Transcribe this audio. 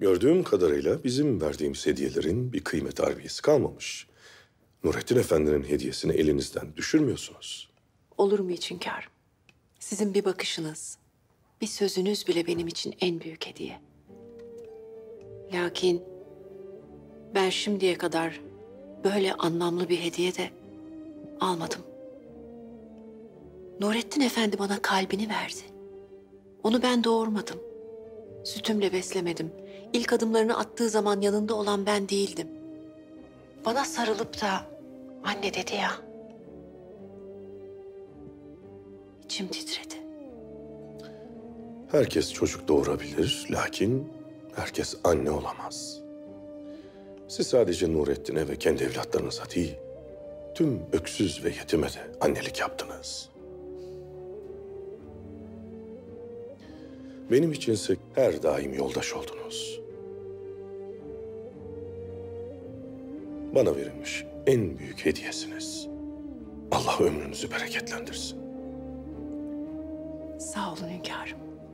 Gördüğüm kadarıyla bizim verdiğimiz hediyelerin bir kıymet harbiyesi kalmamış. Nurettin Efendi'nin hediyesini elinizden düşürmüyorsunuz. Olur mu hünkârım? Sizin bir bakışınız, bir sözünüz bile benim için en büyük hediye. Lakin ben şimdiye kadar böyle anlamlı bir hediye de almadım. Nurettin Efendi bana kalbini verdi. Onu ben doğurmadım. Sütümle beslemedim. İlk adımlarını attığı zaman yanında olan ben değildim. Bana sarılıp da anne dedi ya. İçim titredi. Herkes çocuk doğurabilir, lakin herkes anne olamaz. Siz sadece Nurettin'e ve kendi evlatlarınıza değil, tüm öksüz ve yetime de annelik yaptınız. Benim içinse her daim yoldaş oldunuz. Bana verilmiş en büyük hediyesiniz. Allah ömrünüzü bereketlendirsin. Sağ olun hünkârım.